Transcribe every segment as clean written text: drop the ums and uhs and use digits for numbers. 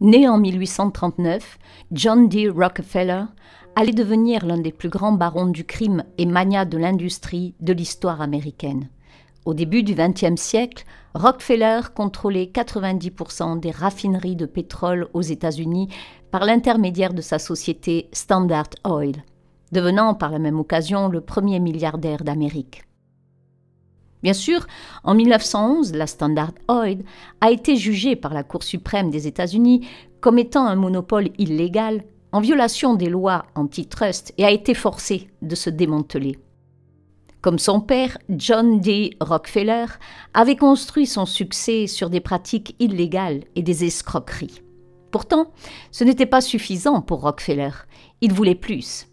Né en 1839, John D. Rockefeller allait devenir l'un des plus grands barons du crime et magnat de l'industrie de l'histoire américaine. Au début du XXe siècle, Rockefeller contrôlait 90% des raffineries de pétrole aux États-Unis par l'intermédiaire de sa société Standard Oil, devenant par la même occasion le premier milliardaire d'Amérique. Bien sûr, en 1911, la Standard Oil a été jugée par la Cour suprême des États-Unis comme étant un monopole illégal, en violation des lois antitrust, et a été forcée de se démanteler. Comme son père, John D. Rockefeller avait construit son succès sur des pratiques illégales et des escroqueries. Pourtant, ce n'était pas suffisant pour Rockefeller. Il voulait plus.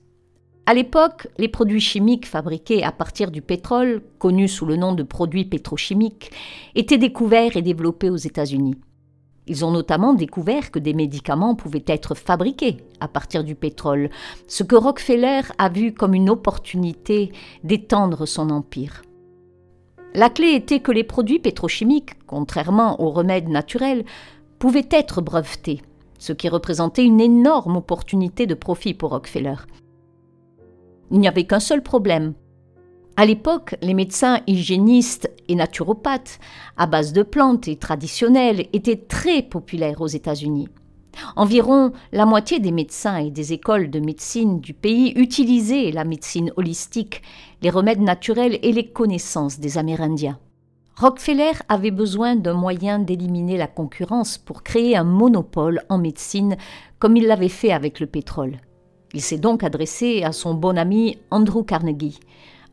À l'époque, les produits chimiques fabriqués à partir du pétrole, connus sous le nom de produits pétrochimiques, étaient découverts et développés aux États-Unis. Ils ont notamment découvert que des médicaments pouvaient être fabriqués à partir du pétrole, ce que Rockefeller a vu comme une opportunité d'étendre son empire. La clé était que les produits pétrochimiques, contrairement aux remèdes naturels, pouvaient être brevetés, ce qui représentait une énorme opportunité de profit pour Rockefeller. Il n'y avait qu'un seul problème. À l'époque, les médecins hygiénistes et naturopathes, à base de plantes et traditionnels, étaient très populaires aux États-Unis. Environ la moitié des médecins et des écoles de médecine du pays utilisaient la médecine holistique, les remèdes naturels et les connaissances des Amérindiens. Rockefeller avait besoin d'un moyen d'éliminer la concurrence pour créer un monopole en médecine, comme il l'avait fait avec le pétrole. Il s'est donc adressé à son bon ami Andrew Carnegie,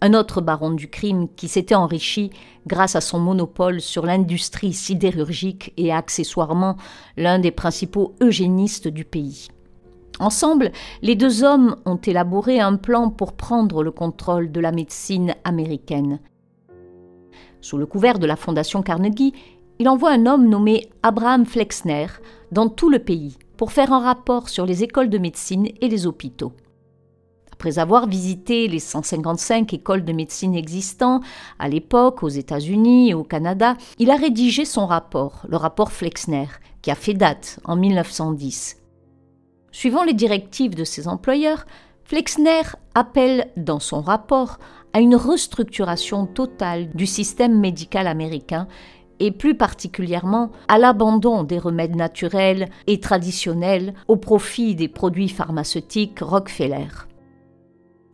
un autre baron du crime qui s'était enrichi grâce à son monopole sur l'industrie sidérurgique et accessoirement l'un des principaux eugénistes du pays. Ensemble, les deux hommes ont élaboré un plan pour prendre le contrôle de la médecine américaine. Sous le couvert de la Fondation Carnegie, il envoie un homme nommé Abraham Flexner dans tout le pays pour faire un rapport sur les écoles de médecine et les hôpitaux. Après avoir visité les 155 écoles de médecine existantes à l'époque aux États-Unis et au Canada, il a rédigé son rapport, le rapport Flexner, qui a fait date en 1910. Suivant les directives de ses employeurs, Flexner appelle dans son rapport à une restructuration totale du système médical américain et plus particulièrement à l'abandon des remèdes naturels et traditionnels au profit des produits pharmaceutiques Rockefeller.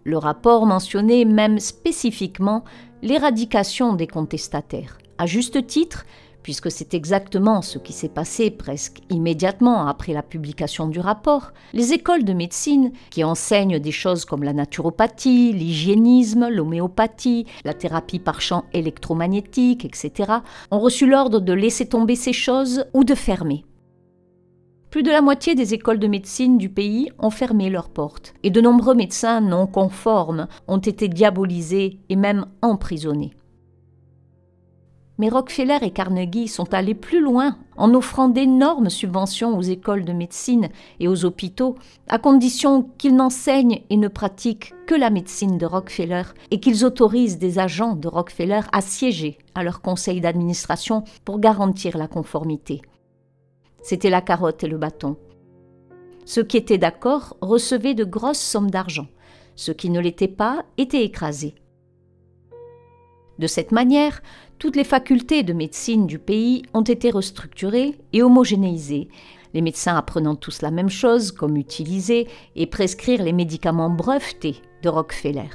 Le rapport mentionnait même spécifiquement l'éradication des contestataires, à juste titre, puisque c'est exactement ce qui s'est passé presque immédiatement après la publication du rapport. Les écoles de médecine, qui enseignent des choses comme la naturopathie, l'hygiénisme, l'homéopathie, la thérapie par champ électromagnétique, etc., ont reçu l'ordre de laisser tomber ces choses ou de fermer. Plus de la moitié des écoles de médecine du pays ont fermé leurs portes et de nombreux médecins non conformes ont été diabolisés et même emprisonnés. Mais Rockefeller et Carnegie sont allés plus loin en offrant d'énormes subventions aux écoles de médecine et aux hôpitaux à condition qu'ils n'enseignent et ne pratiquent que la médecine de Rockefeller et qu'ils autorisent des agents de Rockefeller à siéger à leur conseil d'administration pour garantir la conformité. C'était la carotte et le bâton. Ceux qui étaient d'accord recevaient de grosses sommes d'argent. Ceux qui ne l'étaient pas étaient écrasés. De cette manière, toutes les facultés de médecine du pays ont été restructurées et homogénéisées, les médecins apprenant tous la même chose, comme utiliser et prescrire les médicaments brevetés de Rockefeller.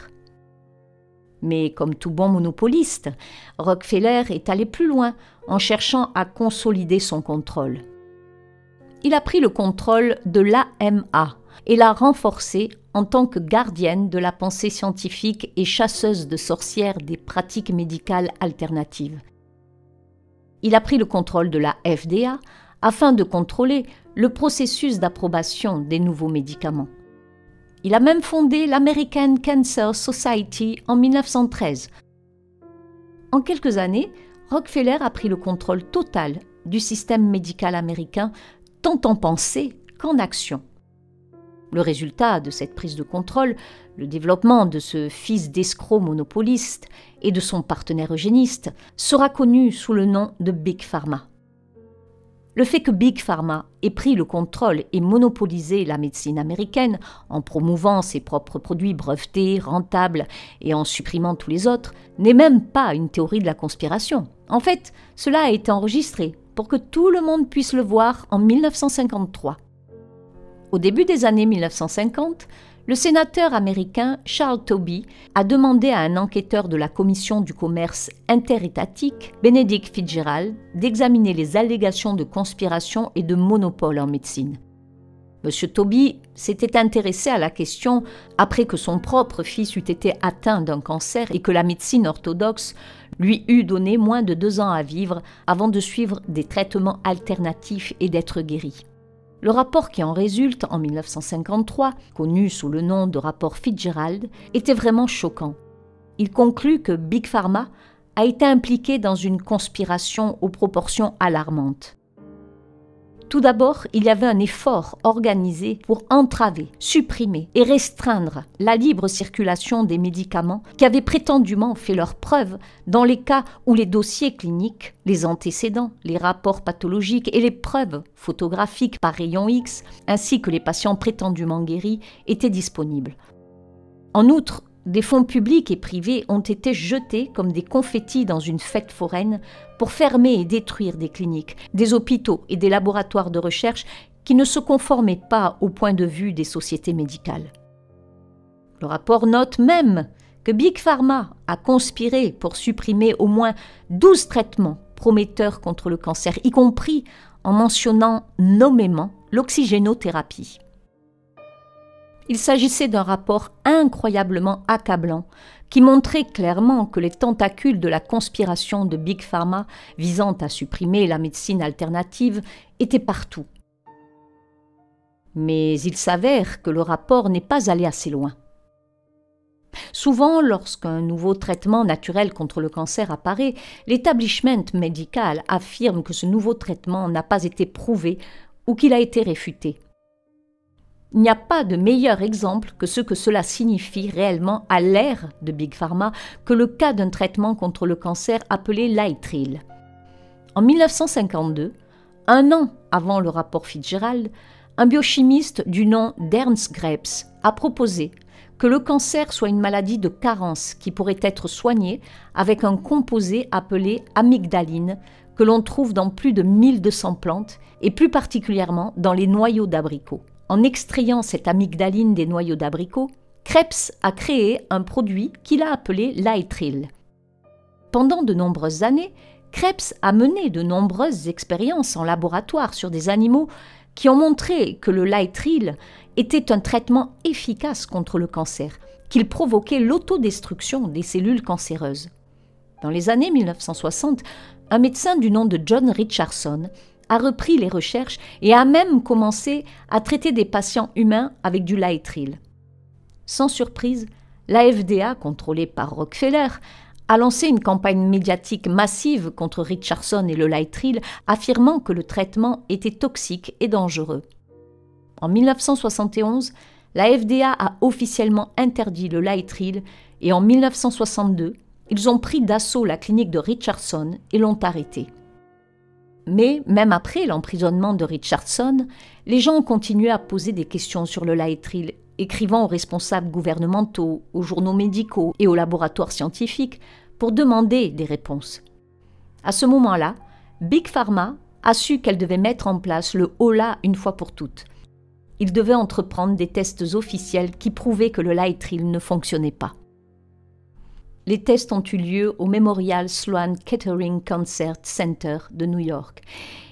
Mais comme tout bon monopoliste, Rockefeller est allé plus loin en cherchant à consolider son contrôle. Il a pris le contrôle de l'AMA et l'a renforcée en tant que gardienne de la pensée scientifique et chasseuse de sorcières des pratiques médicales alternatives. Il a pris le contrôle de la FDA afin de contrôler le processus d'approbation des nouveaux médicaments. Il a même fondé l'American Cancer Society en 1913. En quelques années, Rockefeller a pris le contrôle total du système médical américain, tant en pensée qu'en action. Le résultat de cette prise de contrôle, le développement de ce fils d'escroc monopoliste et de son partenaire eugéniste, sera connu sous le nom de Big Pharma. Le fait que Big Pharma ait pris le contrôle et monopolisé la médecine américaine en promouvant ses propres produits brevetés, rentables et en supprimant tous les autres, n'est même pas une théorie de la conspiration. En fait, cela a été enregistré pour que tout le monde puisse le voir en 1953. Au début des années 1950, le sénateur américain Charles Tobey a demandé à un enquêteur de la Commission du commerce interétatique, Benedict Fitzgerald, d'examiner les allégations de conspiration et de monopole en médecine. M. Tobey s'était intéressé à la question après que son propre fils eût été atteint d'un cancer et que la médecine orthodoxe lui eût donné moins de 2 ans à vivre avant de suivre des traitements alternatifs et d'être guéri. Le rapport qui en résulte en 1953, connu sous le nom de rapport Fitzgerald, était vraiment choquant. Il conclut que Big Pharma a été impliqué dans une conspiration aux proportions alarmantes. Tout d'abord, il y avait un effort organisé pour entraver, supprimer et restreindre la libre circulation des médicaments qui avaient prétendument fait leurs preuves dans les cas où les dossiers cliniques, les antécédents, les rapports pathologiques et les preuves photographiques par rayon X, ainsi que les patients prétendument guéris, étaient disponibles. En outre, des fonds publics et privés ont été jetés comme des confettis dans une fête foraine pour fermer et détruire des cliniques, des hôpitaux et des laboratoires de recherche qui ne se conformaient pas au point de vue des sociétés médicales. Le rapport note même que Big Pharma a conspiré pour supprimer au moins 12 traitements prometteurs contre le cancer, y compris en mentionnant nommément l'oxygénothérapie. Il s'agissait d'un rapport incroyablement accablant qui montrait clairement que les tentacules de la conspiration de Big Pharma visant à supprimer la médecine alternative étaient partout. Mais il s'avère que le rapport n'est pas allé assez loin. Souvent, lorsqu'un nouveau traitement naturel contre le cancer apparaît, l'établissement médical affirme que ce nouveau traitement n'a pas été prouvé ou qu'il a été réfuté. Il n'y a pas de meilleur exemple que ce que cela signifie réellement à l'ère de Big Pharma que le cas d'un traitement contre le cancer appelé Laetrile. En 1952, un an avant le rapport Fitzgerald, un biochimiste du nom d'Ernst Krebs a proposé que le cancer soit une maladie de carence qui pourrait être soignée avec un composé appelé amygdaline que l'on trouve dans plus de 1200 plantes et plus particulièrement dans les noyaux d'abricots. En extrayant cette amygdaline des noyaux d'abricot, Krebs a créé un produit qu'il a appelé Laetrile. Pendant de nombreuses années, Krebs a mené de nombreuses expériences en laboratoire sur des animaux qui ont montré que le Laetrile était un traitement efficace contre le cancer, qu'il provoquait l'autodestruction des cellules cancéreuses. Dans les années 1960, un médecin du nom de John Richardson a repris les recherches et a même commencé à traiter des patients humains avec du Laetrile. Sans surprise, la FDA, contrôlée par Rockefeller, a lancé une campagne médiatique massive contre Richardson et le Laetrile, affirmant que le traitement était toxique et dangereux. En 1971, la FDA a officiellement interdit le Laetrile et en 1962, ils ont pris d'assaut la clinique de Richardson et l'ont arrêté. Mais même après l'emprisonnement de Richardson, les gens ont continué à poser des questions sur le Laetrile, écrivant aux responsables gouvernementaux, aux journaux médicaux et aux laboratoires scientifiques pour demander des réponses. À ce moment-là, Big Pharma a su qu'elle devait mettre en place le HOLA une fois pour toutes. Il devait entreprendre des tests officiels qui prouvaient que le Laetrile ne fonctionnait pas. Les tests ont eu lieu au Memorial Sloan Kettering Cancer Center de New York.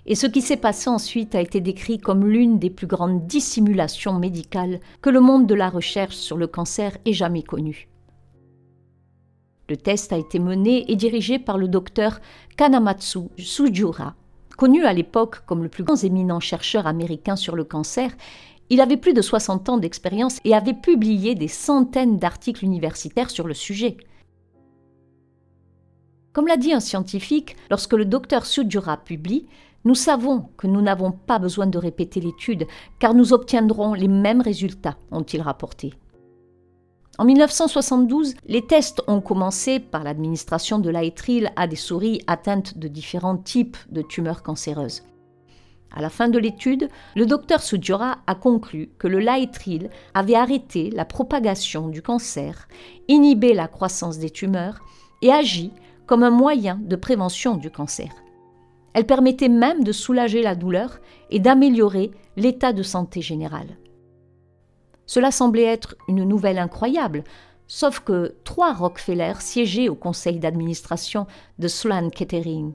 Et ce qui s'est passé ensuite a été décrit comme l'une des plus grandes dissimulations médicales que le monde de la recherche sur le cancer ait jamais connue. Le test a été mené et dirigé par le docteur Kanematsu Sugiura. Connu à l'époque comme le plus grand éminent chercheur américain sur le cancer, il avait plus de 60 ans d'expérience et avait publié des centaines d'articles universitaires sur le sujet. Comme l'a dit un scientifique, lorsque le docteur Sugiura publie, nous savons que nous n'avons pas besoin de répéter l'étude car nous obtiendrons les mêmes résultats, ont-ils rapporté. En 1972, les tests ont commencé par l'administration de Laetrile à des souris atteintes de différents types de tumeurs cancéreuses. À la fin de l'étude, le docteur Sugiura a conclu que le laetrile avait arrêté la propagation du cancer, inhibé la croissance des tumeurs et agi comme un moyen de prévention du cancer. Elle permettait même de soulager la douleur et d'améliorer l'état de santé général. Cela semblait être une nouvelle incroyable, sauf que 3 Rockefeller siégeaient au conseil d'administration de Sloan Kettering,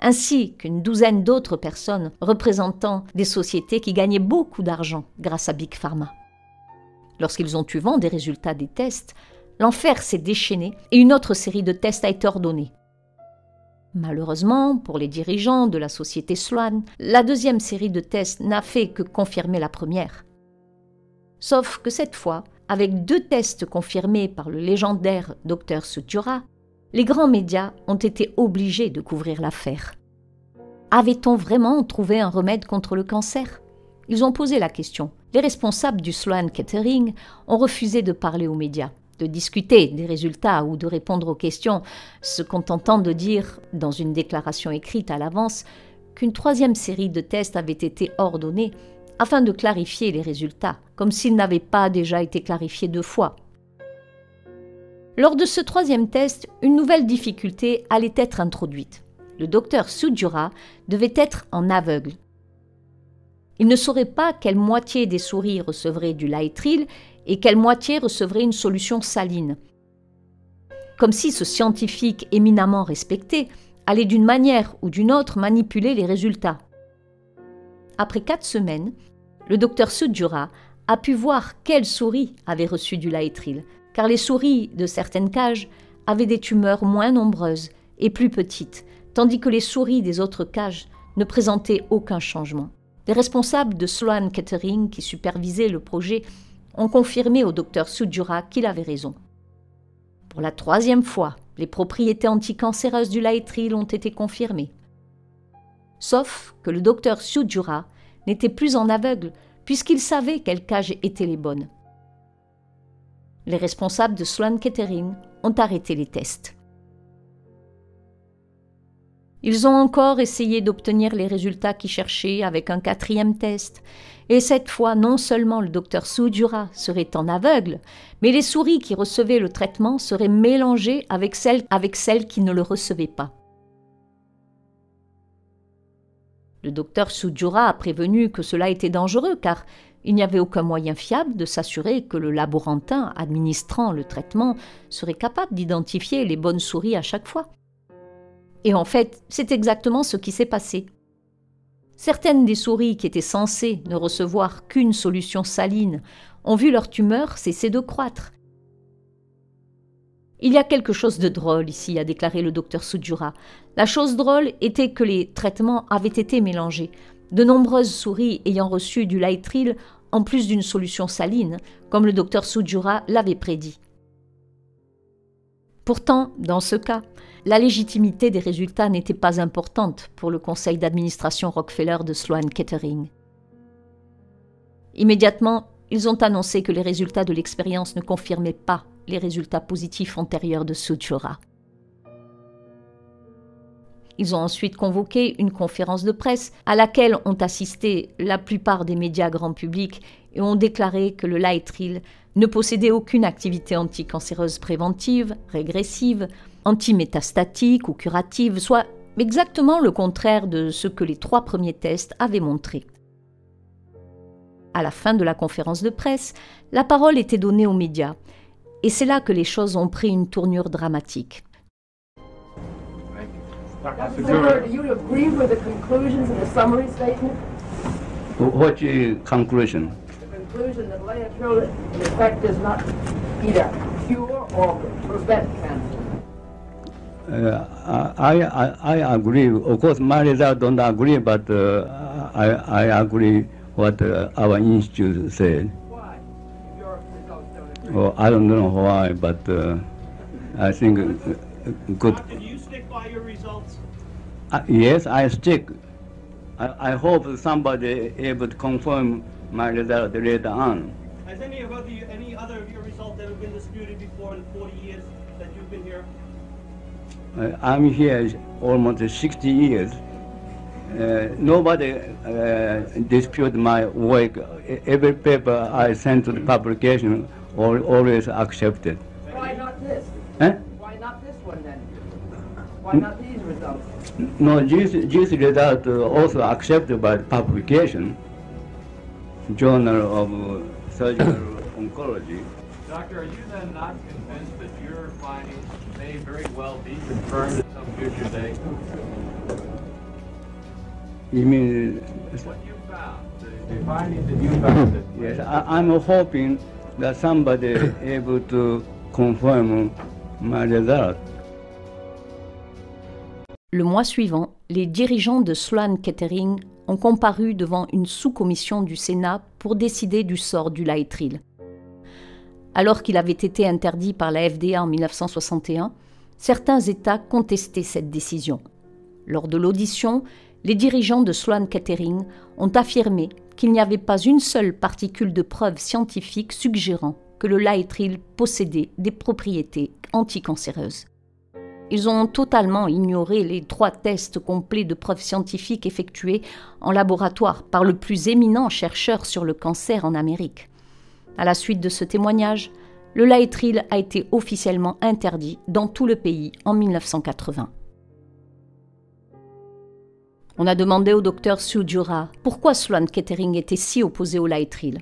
ainsi qu'une douzaine d'autres personnes représentant des sociétés qui gagnaient beaucoup d'argent grâce à Big Pharma. Lorsqu'ils ont eu vent des résultats des tests, l'enfer s'est déchaîné et une autre série de tests a été ordonnée. Malheureusement, pour les dirigeants de la société Sloan, la deuxième série de tests n'a fait que confirmer la première. Sauf que cette fois, avec 2 tests confirmés par le légendaire Dr Sugiura, les grands médias ont été obligés de couvrir l'affaire. Avait-on vraiment trouvé un remède contre le cancer? Ils ont posé la question. Les responsables du Sloan Kettering ont refusé de parler aux médias, de discuter des résultats ou de répondre aux questions, se contentant de dire, dans une déclaration écrite à l'avance, qu'une 3e série de tests avait été ordonnée afin de clarifier les résultats, comme s'ils n'avaient pas déjà été clarifiés 2 fois. Lors de ce 3e test, une nouvelle difficulté allait être introduite. Le docteur Sugiura devait être en aveugle. Il ne saurait pas quelle moitié des souris recevrait du laetrile et quelle moitié recevrait une solution saline. Comme si ce scientifique éminemment respecté allait d'une manière ou d'une autre manipuler les résultats. Après 4 semaines, le docteur Sugiura a pu voir quelle souris avait reçu du laetrile, car les souris de certaines cages avaient des tumeurs moins nombreuses et plus petites, tandis que les souris des autres cages ne présentaient aucun changement. Les responsables de Sloan Kettering, qui supervisaient le projet, ont confirmé au docteur Sugiura qu'il avait raison. Pour la 3e fois, les propriétés anticancéreuses du laetrile ont été confirmées. Sauf que le docteur Sugiura n'était plus en aveugle, puisqu'il savait quelles cages étaient les bonnes. Les responsables de Sloan Kettering ont arrêté les tests. Ils ont encore essayé d'obtenir les résultats qu'ils cherchaient avec un 4e test. Et cette fois, non seulement le docteur Sugiura serait en aveugle, mais les souris qui recevaient le traitement seraient mélangées avec celles qui ne le recevaient pas. Le docteur Sugiura a prévenu que cela était dangereux car il n'y avait aucun moyen fiable de s'assurer que le laborantin administrant le traitement serait capable d'identifier les bonnes souris à chaque fois. Et en fait, c'est exactement ce qui s'est passé. Certaines des souris qui étaient censées ne recevoir qu'une solution saline ont vu leur tumeur cesser de croître. « Il y a quelque chose de drôle ici », a déclaré le docteur Sugiura. La chose drôle était que les traitements avaient été mélangés. De nombreuses souris ayant reçu du laetrile en plus d'une solution saline, comme le docteur Sugiura l'avait prédit. Pourtant, dans ce cas, la légitimité des résultats n'était pas importante pour le conseil d'administration Rockefeller de Sloan Kettering. Immédiatement, ils ont annoncé que les résultats de l'expérience ne confirmaient pas les résultats positifs antérieurs de Sugiura. Ils ont ensuite convoqué une conférence de presse à laquelle ont assisté la plupart des médias grand public et ont déclaré que le laetrile ne possédait aucune activité anticancéreuse préventive, régressive, antimétastatique ou curative, soit exactement le contraire de ce que les 3 premiers tests avaient montré. À la fin de la conférence de presse, la parole était donnée aux médias. Et c'est là que les choses ont pris une tournure dramatique. I agree. Of course, my results don't agree, but I agree what our institute said. Well, I don't know why, but I think good. Do you stick by your results? Yes, I stick. I hope somebody able to confirm my result later on. Has any other of your results ever been disputed before in the 40 years that you've been here? I'm here almost 60 years. Nobody disputed my work. Every paper I sent to the publication always accepted. Why not this? Huh? Why not this one then? Why not these results? No, these results also accepted by the publication, Journal of Surgical Oncology. Doctor, are you then not convinced that your findings may very well be confirmed at some future date? You mean what you found, the findings that you found? That yes, I'm hoping that somebody able to confirm my result. Le mois suivant, les dirigeants de Sloan Kettering ont comparu devant une sous-commission du Sénat pour décider du sort du Laetrile. Alors qu'il avait été interdit par la FDA en 1961, certains États contestaient cette décision. Lors de l'audition, les dirigeants de Sloan Kettering ont affirmé qu'il n'y avait pas une seule particule de preuve scientifique suggérant que le Laetrile possédait des propriétés anticancéreuses. Ils ont totalement ignoré les 3 tests complets de preuves scientifiques effectués en laboratoire par le plus éminent chercheur sur le cancer en Amérique. À la suite de ce témoignage, le Laetrile a été officiellement interdit dans tout le pays en 1980. On a demandé au docteur Sugiura pourquoi Sloan Kettering était si opposé au Laetrile.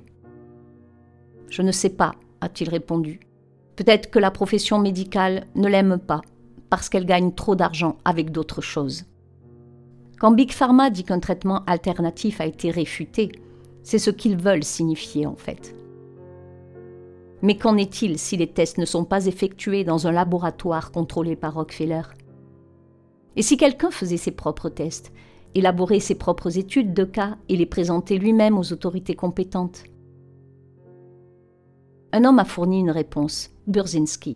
« Je ne sais pas », a-t-il répondu. « Peut-être que la profession médicale ne l'aime pas, parce qu'elle gagne trop d'argent avec d'autres choses. » Quand Big Pharma dit qu'un traitement alternatif a été réfuté, c'est ce qu'ils veulent signifier en fait. Mais qu'en est-il si les tests ne sont pas effectués dans un laboratoire contrôlé par Rockefeller? Et si quelqu'un faisait ses propres tests, élaborait ses propres études de cas et les présentait lui-même aux autorités compétentes? Un homme a fourni une réponse, Burzynski.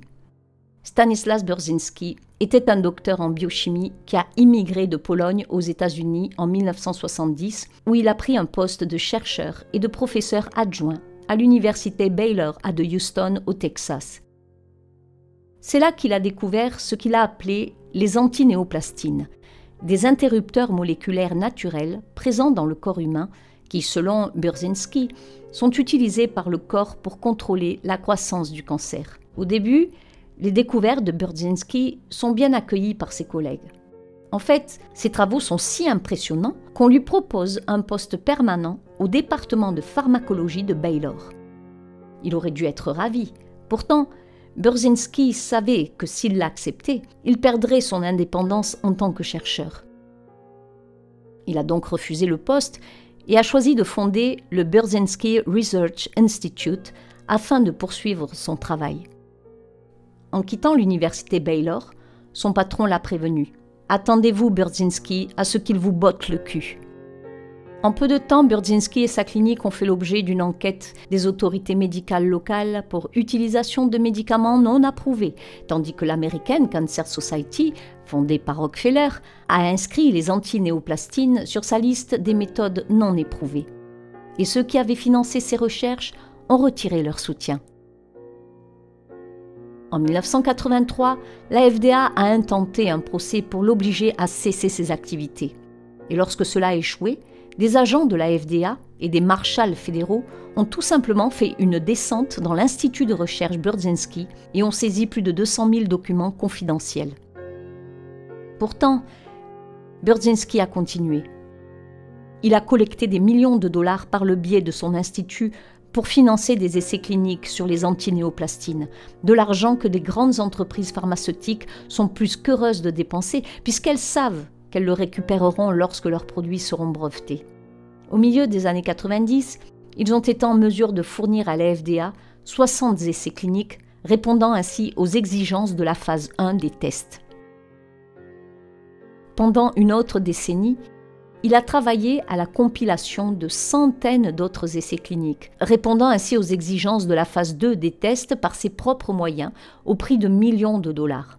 Stanislaw Burzynski était un docteur en biochimie qui a immigré de Pologne aux États-Unis en 1970, où il a pris un poste de chercheur et de professeur adjoint à l'université Baylor à de Houston au Texas. C'est là qu'il a découvert ce qu'il a appelé les antinéoplastines, des interrupteurs moléculaires naturels présents dans le corps humain qui, selon Burzynski, sont utilisés par le corps pour contrôler la croissance du cancer. Au début, les découvertes de Burzynski sont bien accueillies par ses collègues. En fait, ses travaux sont si impressionnants qu'on lui propose un poste permanent au département de pharmacologie de Baylor. Il aurait dû être ravi. Pourtant, Burzynski savait que s'il l'acceptait, il perdrait son indépendance en tant que chercheur. Il a donc refusé le poste et a choisi de fonder le Burzynski Research Institute afin de poursuivre son travail. En quittant l'université Baylor, son patron l'a prévenu. « Attendez-vous, Burzynski, à ce qu'il vous botte le cul ». En peu de temps, Burzynski et sa clinique ont fait l'objet d'une enquête des autorités médicales locales pour utilisation de médicaments non approuvés, tandis que l'American Cancer Society, fondée par Rockefeller, a inscrit les antinéoplastines sur sa liste des méthodes non éprouvées. Et ceux qui avaient financé ces recherches ont retiré leur soutien. En 1983, la FDA a intenté un procès pour l'obliger à cesser ses activités. Et lorsque cela a échoué, des agents de la FDA et des marshals fédéraux ont tout simplement fait une descente dans l'Institut de recherche Burzynski et ont saisi plus de 200 000 documents confidentiels. Pourtant, Burzynski a continué. Il a collecté des millions de dollars par le biais de son institut pour financer des essais cliniques sur les antinéoplastines, de l'argent que des grandes entreprises pharmaceutiques sont plus qu'heureuses de dépenser puisqu'elles savent qu'elles le récupéreront lorsque leurs produits seront brevetés. Au milieu des années 90, ils ont été en mesure de fournir à la FDA 60 essais cliniques, répondant ainsi aux exigences de la phase 1 des tests. Pendant une autre décennie, il a travaillé à la compilation de centaines d'autres essais cliniques, répondant ainsi aux exigences de la phase 2 des tests par ses propres moyens, au prix de millions de dollars.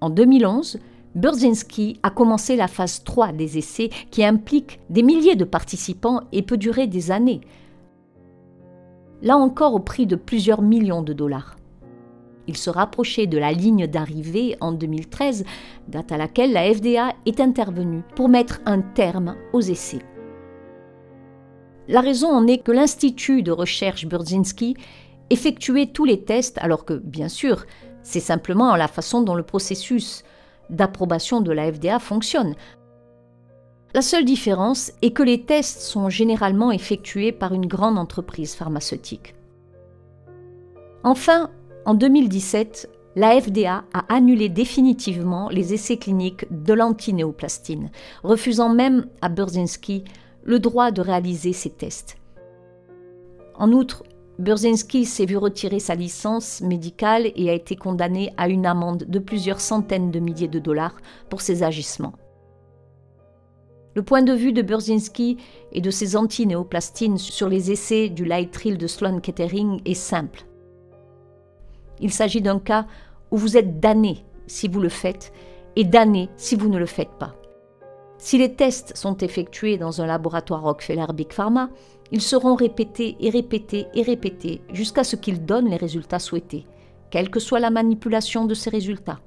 En 2011, Burzynski a commencé la phase 3 des essais qui implique des milliers de participants et peut durer des années. Là encore au prix de plusieurs millions de dollars. Il se rapprochait de la ligne d'arrivée en 2013, date à laquelle la FDA est intervenue pour mettre un terme aux essais. La raison en est que l'Institut de recherche Burzynski effectuait tous les tests alors que, bien sûr, c'est simplement la façon dont le processus d'approbation de la FDA fonctionne. La seule différence est que les tests sont généralement effectués par une grande entreprise pharmaceutique. Enfin, en 2017, la FDA a annulé définitivement les essais cliniques de l'antinéoplastine, refusant même à Burzynski le droit de réaliser ces tests. En outre, Burzynski s'est vu retirer sa licence médicale et a été condamné à une amende de plusieurs centaines de milliers de dollars pour ses agissements. Le point de vue de Burzynski et de ses antinéoplastines sur les essais du Laetrile de Sloan Kettering est simple. Il s'agit d'un cas où vous êtes damné si vous le faites et damné si vous ne le faites pas. Si les tests sont effectués dans un laboratoire Rockefeller Big Pharma, ils seront répétés et répétés et répétés jusqu'à ce qu'ils donnent les résultats souhaités, quelle que soit la manipulation de ces résultats.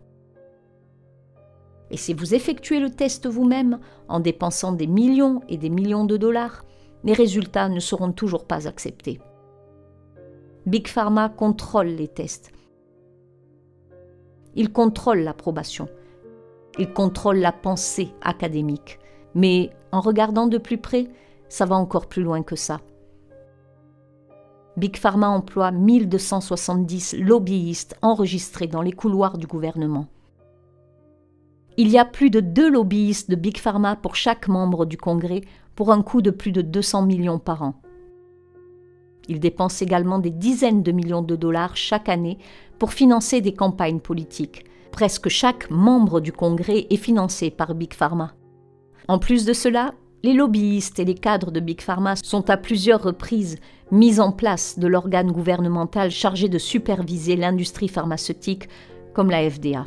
Et si vous effectuez le test vous-même, en dépensant des millions et des millions de dollars, les résultats ne seront toujours pas acceptés. Big Pharma contrôle les tests. Il contrôle l'approbation. Il contrôle la pensée académique. Mais en regardant de plus près, ça va encore plus loin que ça. Big Pharma emploie 1270 lobbyistes enregistrés dans les couloirs du gouvernement. Il y a plus de 2 lobbyistes de Big Pharma pour chaque membre du Congrès, pour un coût de plus de 200 millions par an. Ils dépensent également des dizaines de millions de dollars chaque année pour financer des campagnes politiques. Presque chaque membre du Congrès est financé par Big Pharma. En plus de cela, les lobbyistes et les cadres de Big Pharma sont à plusieurs reprises mis en place de l'organe gouvernemental chargé de superviser l'industrie pharmaceutique comme la FDA.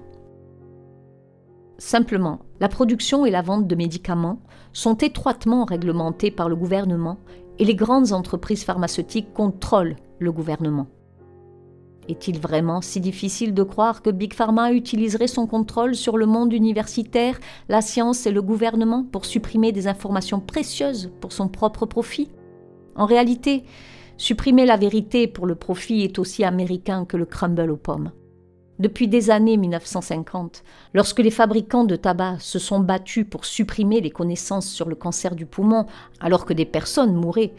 Simplement, la production et la vente de médicaments sont étroitement réglementées par le gouvernement et les grandes entreprises pharmaceutiques contrôlent le gouvernement. Est-il vraiment si difficile de croire que Big Pharma utiliserait son contrôle sur le monde universitaire, la science et le gouvernement pour supprimer des informations précieuses pour son propre profit? En réalité, supprimer la vérité pour le profit est aussi américain que le crumble aux pommes. Depuis des années 1950, lorsque les fabricants de tabac se sont battus pour supprimer les connaissances sur le cancer du poumon alors que des personnes mouraient,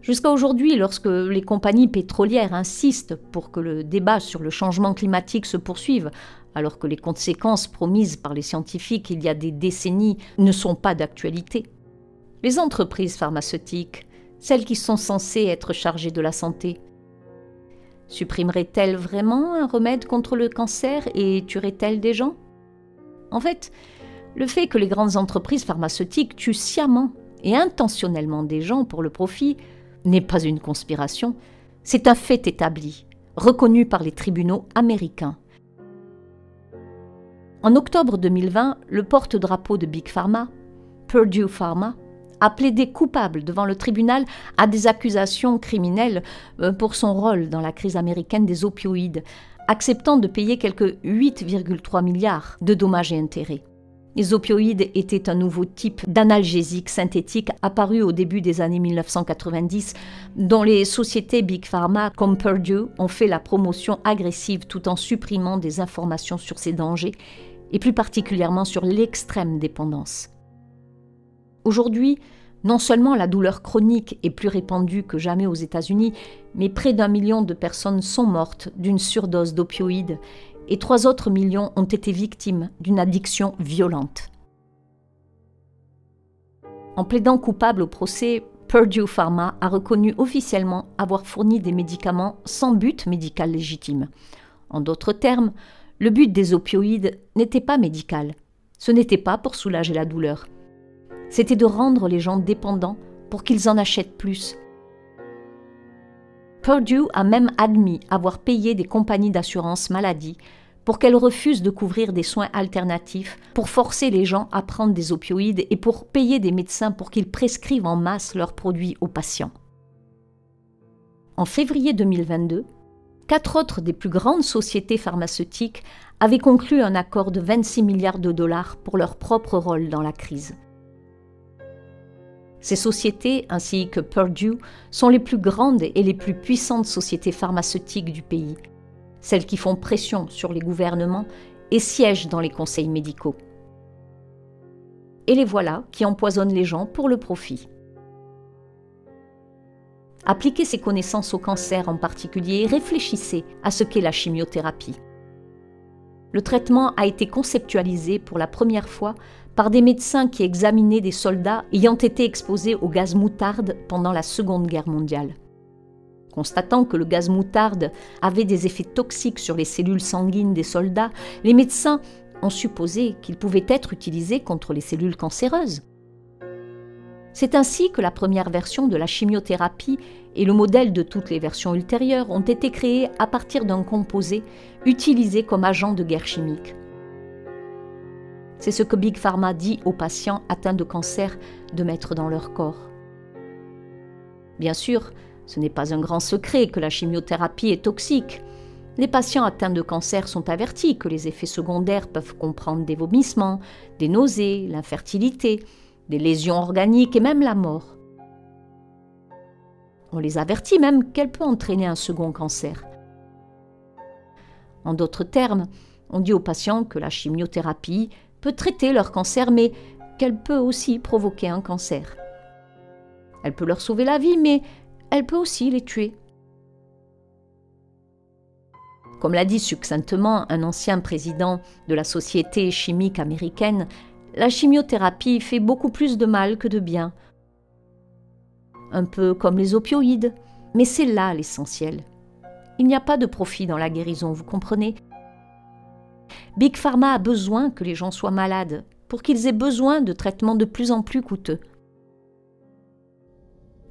jusqu'à aujourd'hui, lorsque les compagnies pétrolières insistent pour que le débat sur le changement climatique se poursuive, alors que les conséquences promises par les scientifiques il y a des décennies ne sont pas d'actualité. Les entreprises pharmaceutiques, celles qui sont censées être chargées de la santé, supprimeraient-elles vraiment un remède contre le cancer et tueraient-elles des gens? En fait, le fait que les grandes entreprises pharmaceutiques tuent sciemment et intentionnellement des gens pour le profit n'est pas une conspiration, c'est un fait établi, reconnu par les tribunaux américains. En octobre 2020, le porte-drapeau de Big Pharma, Purdue Pharma, a plaidé coupable devant le tribunal à des accusations criminelles pour son rôle dans la crise américaine des opioïdes, acceptant de payer quelque 8,3 milliards de dommages et intérêts. Les opioïdes étaient un nouveau type d'analgésique synthétique apparu au début des années 1990, dont les sociétés Big Pharma comme Purdue ont fait la promotion agressive tout en supprimant des informations sur ces dangers, et plus particulièrement sur l'extrême dépendance. Aujourd'hui, non seulement la douleur chronique est plus répandue que jamais aux États-Unis, mais près d'1 million de personnes sont mortes d'une surdose d'opioïdes, et 3 autres millions ont été victimes d'une addiction violente. En plaidant coupable au procès, Purdue Pharma a reconnu officiellement avoir fourni des médicaments sans but médical légitime. En d'autres termes, le but des opioïdes n'était pas médical. Ce n'était pas pour soulager la douleur. C'était de rendre les gens dépendants pour qu'ils en achètent plus. Purdue a même admis avoir payé des compagnies d'assurance maladie pour qu'elles refusent de couvrir des soins alternatifs, pour forcer les gens à prendre des opioïdes et pour payer des médecins pour qu'ils prescrivent en masse leurs produits aux patients. En février 2022, 4 autres des plus grandes sociétés pharmaceutiques avaient conclu un accord de 26 milliards de dollars pour leur propre rôle dans la crise. Ces sociétés, ainsi que Purdue, sont les plus grandes et les plus puissantes sociétés pharmaceutiques du pays, celles qui font pression sur les gouvernements et siègent dans les conseils médicaux. Et les voilà qui empoisonnent les gens pour le profit. Appliquez ces connaissances au cancer en particulier et réfléchissez à ce qu'est la chimiothérapie. Le traitement a été conceptualisé pour la première fois par des médecins qui examinaient des soldats ayant été exposés au gaz moutarde pendant la Seconde Guerre mondiale. Constatant que le gaz moutarde avait des effets toxiques sur les cellules sanguines des soldats, les médecins ont supposé qu'il pouvait être utilisé contre les cellules cancéreuses. C'est ainsi que la première version de la chimiothérapie et le modèle de toutes les versions ultérieures ont été créés à partir d'un composé utilisé comme agent de guerre chimique. C'est ce que Big Pharma dit aux patients atteints de cancer de mettre dans leur corps. Bien sûr, ce n'est pas un grand secret que la chimiothérapie est toxique. Les patients atteints de cancer sont avertis que les effets secondaires peuvent comprendre des vomissements, des nausées, l'infertilité, des lésions organiques et même la mort. On les avertit même qu'elle peut entraîner un second cancer. En d'autres termes, on dit aux patients que la chimiothérapie peut traiter leur cancer, mais qu'elle peut aussi provoquer un cancer. Elle peut leur sauver la vie, mais elle peut aussi les tuer. Comme l'a dit succinctement un ancien président de la Société chimique américaine, la chimiothérapie fait beaucoup plus de mal que de bien. Un peu comme les opioïdes, mais c'est là l'essentiel. Il n'y a pas de profit dans la guérison, vous comprenez? Big Pharma a besoin que les gens soient malades, pour qu'ils aient besoin de traitements de plus en plus coûteux.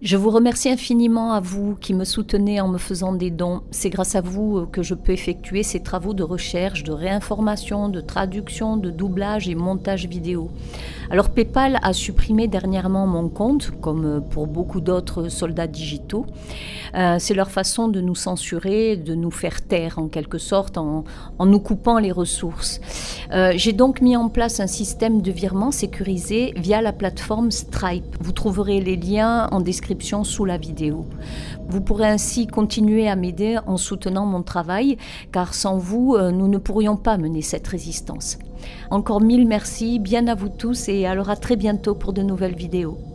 Je vous remercie infiniment à vous qui me soutenez en me faisant des dons. C'est grâce à vous que je peux effectuer ces travaux de recherche, de réinformation, de traduction, de doublage et montage vidéo. Alors PayPal a supprimé dernièrement mon compte, comme pour beaucoup d'autres soldats digitaux. C'est leur façon de nous censurer, de nous faire taire en quelque sorte, en nous coupant les ressources. J'ai donc mis en place un système de virement sécurisé via la plateforme Stripe. Vous trouverez les liens en description sous la vidéo. Vous pourrez ainsi continuer à m'aider en soutenant mon travail, car sans vous, nous ne pourrions pas mener cette résistance. Encore mille merci, bien à vous tous, et alors à très bientôt pour de nouvelles vidéos.